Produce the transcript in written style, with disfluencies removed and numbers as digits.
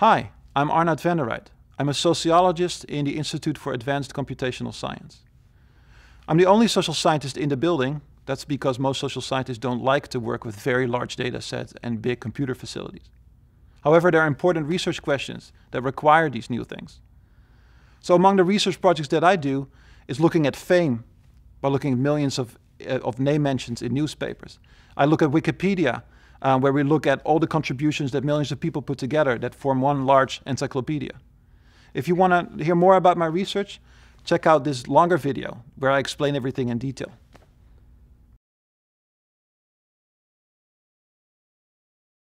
Hi, I'm Arnout van de Rijt. I'm a sociologist in the Institute for Advanced Computational Science. I'm the only social scientist in the building. That's because most social scientists don't like to work with very large data sets and big computer facilities. However, there are important research questions that require these new things. So among the research projects that I do is looking at fame by looking at millions of name mentions in newspapers. I look at Wikipedia, where we look at all the contributions that millions of people put together that form one large encyclopedia. If you want to hear more about my research, check out this longer video where I explain everything in detail.